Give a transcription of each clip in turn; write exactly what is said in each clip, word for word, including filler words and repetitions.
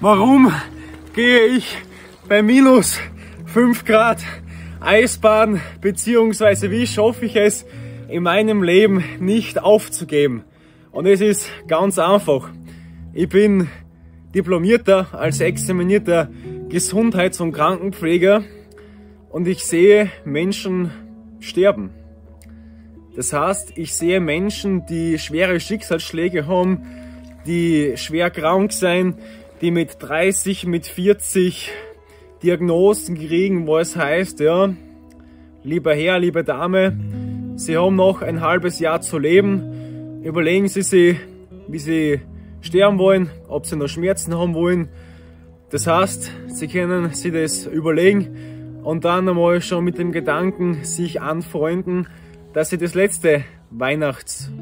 Warum gehe ich bei minus fünf Grad Eisbaden, beziehungsweise wie schaffe ich es in meinem Leben nicht aufzugeben? Und es ist ganz einfach. Ich bin diplomierter als examinierter Gesundheits- und Krankenpfleger und ich sehe Menschen sterben. Das heißt, ich sehe Menschen, die schwere Schicksalsschläge haben, die schwer krank sind, die mit dreißig, mit vierzig Diagnosen kriegen, wo es heißt, ja, lieber Herr, liebe Dame, Sie haben noch ein halbes Jahr zu leben, überlegen Sie sich, wie Sie sterben wollen, ob Sie noch Schmerzen haben wollen. Das heißt, Sie können sich das überlegen und dann einmal schon mit dem Gedanken sich anfreunden, dass sie das letzte Weihnachtsfeier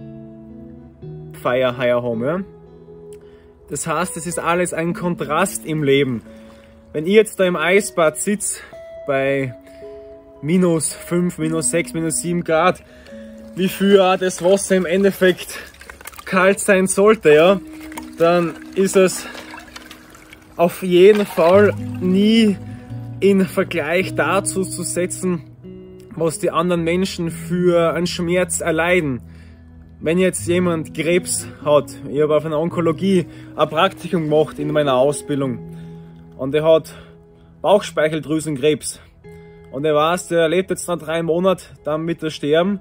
heuer haben. Ja? Das heißt, es ist alles ein Kontrast im Leben. Wenn ich jetzt da im Eisbad sitze, bei minus fünf, minus sechs, minus sieben Grad, wie viel auch das Wasser im Endeffekt kalt sein sollte, ja, dann ist es auf jeden Fall nie in Vergleich dazu zu setzen, was die anderen Menschen für einen Schmerz erleiden. Wenn jetzt jemand Krebs hat, ich habe auf einer Onkologie ein Praktikum gemacht in meiner Ausbildung und er hat Bauchspeicheldrüsenkrebs und er weiß, der lebt jetzt nach drei Monaten, dann wird er sterben,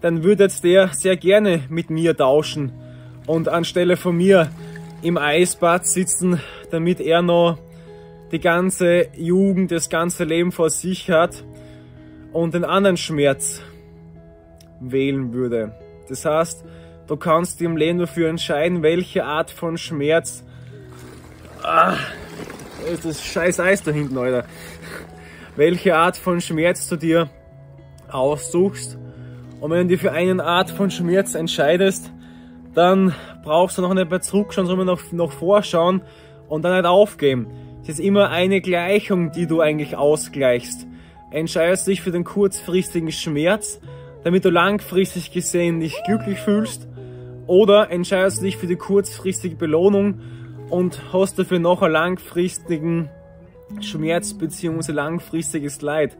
dann würde jetzt der sehr gerne mit mir tauschen und anstelle von mir im Eisbad sitzen, damit er noch die ganze Jugend, das ganze Leben vor sich hat und den anderen Schmerz wählen würde. Das heißt, du kannst im Leben dafür entscheiden, welche Art von Schmerz... Ah, ist das scheiß Eis da hinten, Alter. Welche Art von Schmerz du dir aussuchst. Und wenn du dich für eine Art von Schmerz entscheidest, dann brauchst du noch nicht mehr zurückschauen, sondern noch, noch vorschauen und dann nicht aufgeben. Es ist immer eine Gleichung, die du eigentlich ausgleichst. Entscheidest dich für den kurzfristigen Schmerz, damit du langfristig gesehen dich glücklich fühlst, oder entscheidest dich für die kurzfristige Belohnung und hast dafür noch einen langfristigen Schmerz bzw. langfristiges Leid.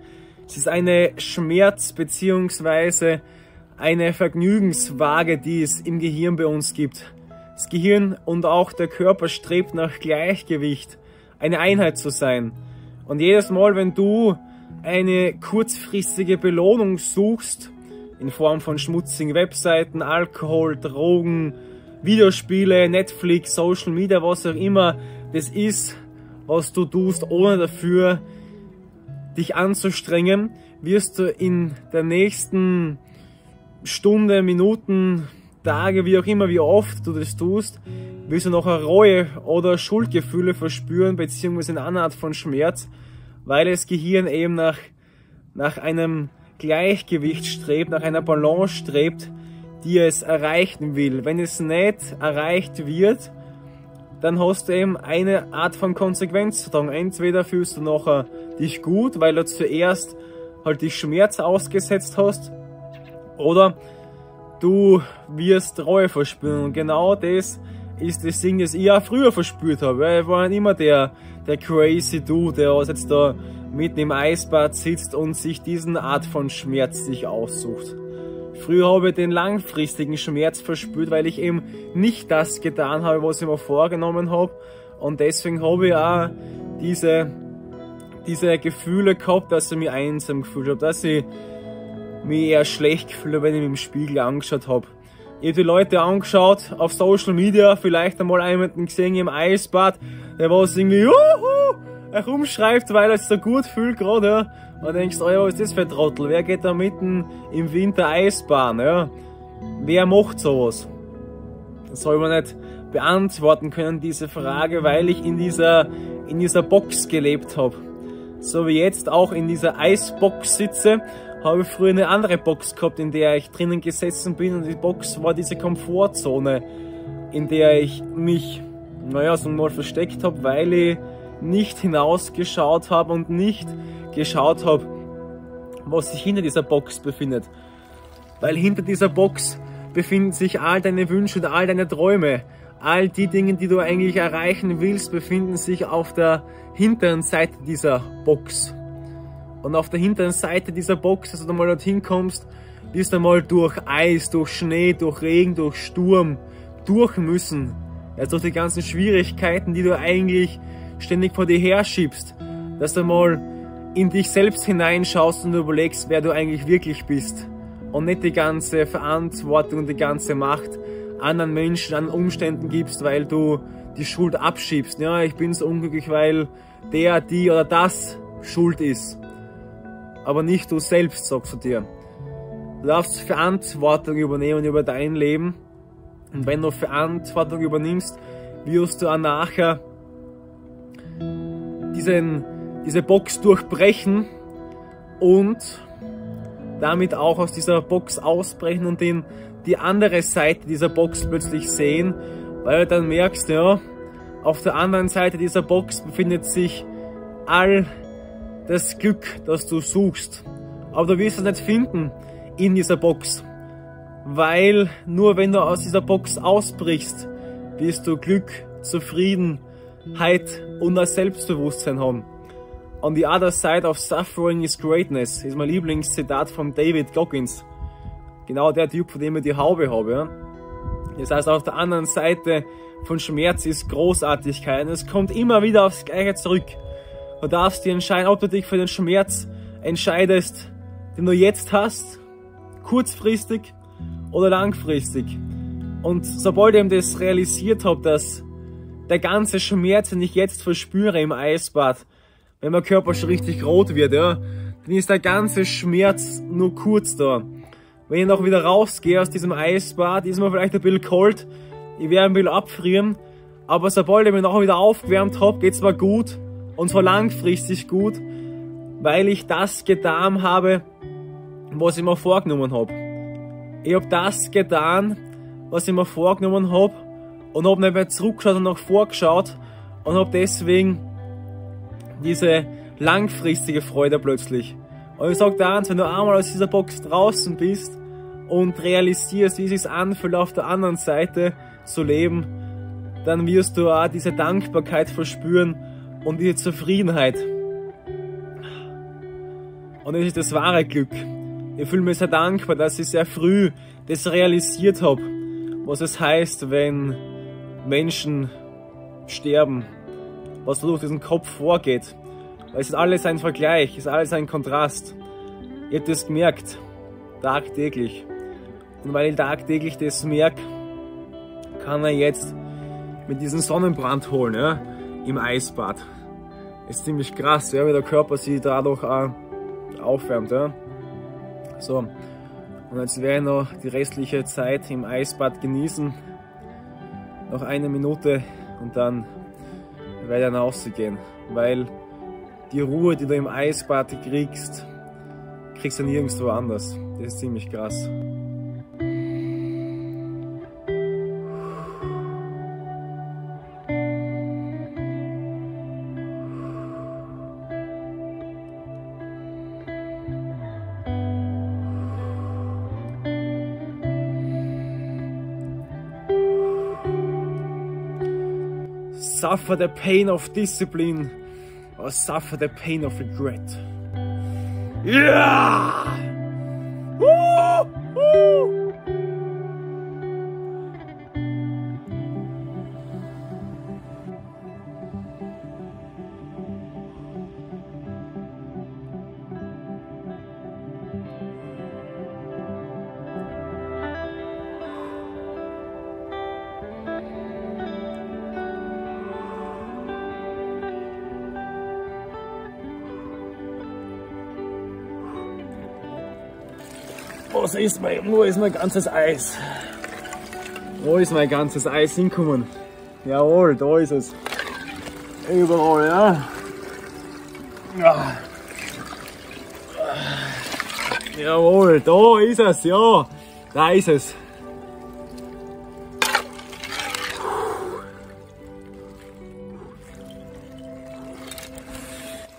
Es ist eine Schmerz- bzw. eine Vergnügenswaage, die es im Gehirn bei uns gibt. Das Gehirn und auch der Körper strebt nach Gleichgewicht, eine Einheit zu sein. Und jedes Mal, wenn du eine kurzfristige Belohnung suchst, in Form von schmutzigen Webseiten, Alkohol, Drogen, Videospiele, Netflix, Social Media, was auch immer, das ist, was du tust, ohne dafür dich anzustrengen, wirst du in der nächsten Stunde, Minuten, Tage, wie auch immer, wie oft du das tust, wirst du noch Reue oder Schuldgefühle verspüren, beziehungsweise eine andere Art von Schmerz, weil das Gehirn eben nach, nach einem Gleichgewicht strebt, nach einer Balance strebt, die es erreichen will. Wenn es nicht erreicht wird, dann hast du eben eine Art von Konsequenz zu tragen. Entweder fühlst du nachher dich gut, weil du zuerst halt dich Schmerz ausgesetzt hast, oder du wirst Reue verspüren. Und genau das ist das Ding, das ich auch früher verspürt habe. Ich war nicht immer der, der crazy Dude, der jetzt da mitten im Eisbad sitzt und sich diesen Art von Schmerz sich aussucht. Früher habe ich den langfristigen Schmerz verspürt, weil ich eben nicht das getan habe, was ich mir vorgenommen habe. Und deswegen habe ich auch diese, diese Gefühle gehabt, dass ich mich einsam gefühlt habe, dass ich mich eher schlecht gefühlt habe, wenn ich mich im Spiegel angeschaut habe. Ich habe die Leute angeschaut auf Social Media, vielleicht einmal jemanden gesehen im Eisbad, der was irgendwie juhu, herumschreibt, weil er es so gut fühlt gerade. Ja. Und dann denkst du, oh ja, was ist das für ein Trottel? Wer geht da mitten im Winter Eisbahn? Ja? Wer macht sowas? Das soll man nicht beantworten können, diese Frage, weil ich in dieser, in dieser Box gelebt habe. So wie jetzt auch in dieser Eisbox sitze, habe ich früher eine andere Box gehabt, in der ich drinnen gesessen bin, und die Box war diese Komfortzone, in der ich mich, naja, so mal versteckt habe, weil ich nicht hinausgeschaut habe und nicht geschaut habe, was sich hinter dieser Box befindet. Weil hinter dieser Box befinden sich all deine Wünsche und all deine Träume, All die Dinge, die du eigentlich erreichen willst, befinden sich auf der hinteren Seite dieser Box. Und auf der hinteren Seite dieser Box, dass du mal dorthin kommst, wirst du mal durch Eis, durch Schnee, durch Regen, durch Sturm durch müssen. Also durch die ganzen Schwierigkeiten, die du eigentlich ständig vor dir herschiebst. Dass du mal in dich selbst hineinschaust und überlegst, wer du eigentlich wirklich bist. Und nicht die ganze Verantwortung und die ganze Macht anderen Menschen, an Umständen gibst, weil du die Schuld abschiebst. Ja, ich bin so unglücklich, weil der, die oder das schuld ist. Aber nicht du selbst, sagst du dir. Du darfst Verantwortung übernehmen über dein Leben. Und wenn du Verantwortung übernimmst, wirst du auch nachher diesen, diese Box durchbrechen und damit auch aus dieser Box ausbrechen und den die andere Seite dieser Box plötzlich sehen, weil du dann merkst, ja, auf der anderen Seite dieser Box befindet sich all das Glück, das du suchst. Aber du wirst es nicht finden in dieser Box, weil nur wenn du aus dieser Box ausbrichst, wirst du Glück, Zufriedenheit und das Selbstbewusstsein haben. On the other side of suffering is greatness, ist mein Lieblingszitat von David Goggins. Genau der Typ, von dem ich die Haube habe. Ja? Das heißt, auf der anderen Seite von Schmerz ist Großartigkeit. Und es kommt immer wieder aufs Gleiche zurück. Du darfst dir entscheiden, ob du dich für den Schmerz entscheidest, den du jetzt hast, kurzfristig oder langfristig. Und sobald ich das realisiert habe, dass der ganze Schmerz, den ich jetzt verspüre im Eisbad, wenn mein Körper schon richtig rot wird, ja, dann ist der ganze Schmerz nur kurz da. Wenn ich noch wieder rausgehe aus diesem Eisbad, ist mir vielleicht ein bisschen kalt, ich werde ein bisschen abfrieren, aber sobald ich mich noch wieder aufgewärmt habe, geht es mir gut und zwar langfristig gut, weil ich das getan habe, was ich mir vorgenommen habe. Ich habe das getan, was ich mir vorgenommen habe und habe nicht mehr zurückgeschaut und nach vorgeschaut und habe deswegen diese langfristige Freude plötzlich. Und ich sage dir eins, wenn du einmal aus dieser Box draußen bist und realisierst, wie es sich anfühlt, auf der anderen Seite zu leben, dann wirst du auch diese Dankbarkeit verspüren und diese Zufriedenheit. Und das ist das wahre Glück. Ich fühle mich sehr dankbar, dass ich sehr früh das realisiert habe, was es heißt, wenn Menschen sterben, was durch diesen Kopf vorgeht. Es ist alles ein Vergleich, es ist alles ein Kontrast. Ich habe das gemerkt, tagtäglich. Und weil ich tagtäglich das merke, kann er jetzt mit diesem Sonnenbrand holen, ja, im Eisbad. Das ist ziemlich krass, ja, wie der Körper sich dadurch auch aufwärmt. Ja. So, und jetzt werde ich noch die restliche Zeit im Eisbad genießen. Noch eine Minute und dann werde ich nach Hause gehen, weil die Ruhe, die du im Eisbad kriegst, kriegst du nirgendwo anders. Das ist ziemlich krass. Suffer the pain of discipline. Or suffer the pain of regret. Yeah! Woo! Woo! Was ist mein, wo ist mein ganzes Eis? Wo ist mein ganzes Eis hinkommen? Jawohl, da ist es. Überall, ja? Ja. Jawohl, da ist es, ja. Da ist es.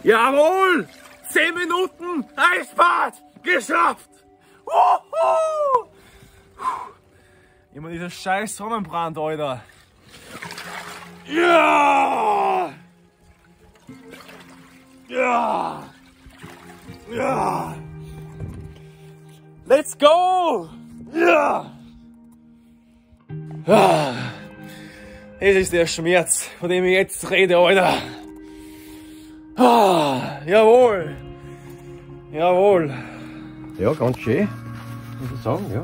Jawohl! zehn Minuten Eisbad geschafft! Immer dieser scheiß Sonnenbrand, Alter. Es ist der Schmerz, von dem ich jetzt rede, Alter. Ah, jawohl. Jawohl. Ja, ganz schön. Muss ich sagen, ja.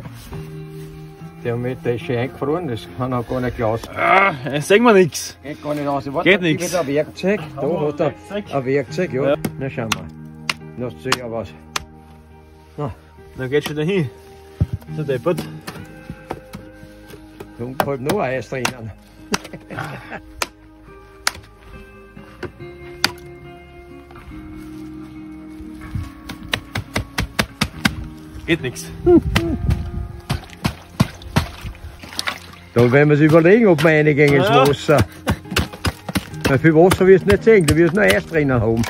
Thermometer ist schön eingefroren, das kann auch gar nicht raus. Ah, jetzt sehen wir nichts. Geht gar nicht raus. Warte, geht nichts. Da hat er ein Werkzeug, ja. Ja. Na, schau mal. Lass sich ja was. Na, dann geht's schon dahin. So deppert. Da kommt halt noch Eis drinnen. Geht nichts. Da werden wir uns überlegen, ob wir reingehen ins Wasser. Weil viel Wasser wirst du nicht sehen, du wirst nur Eis drinnen haben.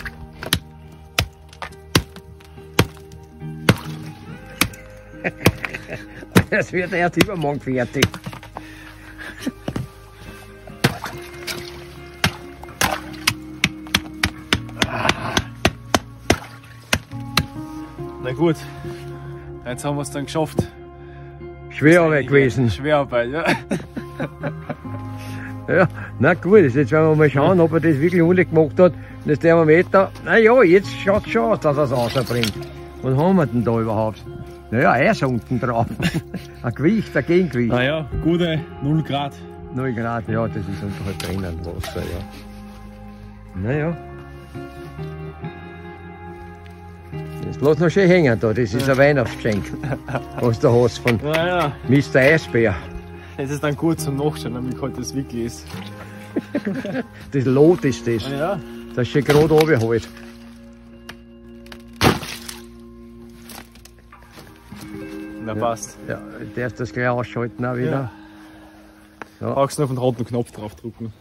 Das wird erst übermorgen fertig. Na gut, jetzt haben wir es dann geschafft. Schwerarbeit gewesen. Schwerarbeit, ja. Ja, na gut, jetzt werden wir mal schauen, ob er das wirklich ohne gemacht hat. Das Thermometer, naja, jetzt schaut es schon aus, dass er es rausbringt. Was haben wir denn da überhaupt? Naja, Eis unten drauf. Ein Gewicht, ein Gegengewicht. Naja, gute null Grad. null Grad, ja, das ist unterhalb drinnen Wasser, ja. Naja. Das lass noch schön hängen da, das ist ein Weihnachtsgeschenk, was du hast von naja. Mister Eisbär. Das ist dann gut zum Nachschauen, wie kalt das wirklich ist. Das Lot ist das, naja. Das ist schon gerade oben halt. Na passt. Ja, du darfst das gleich ausschalten auch wieder. Ja. Ja. Brauchst du noch einen roten Knopf drauf drücken.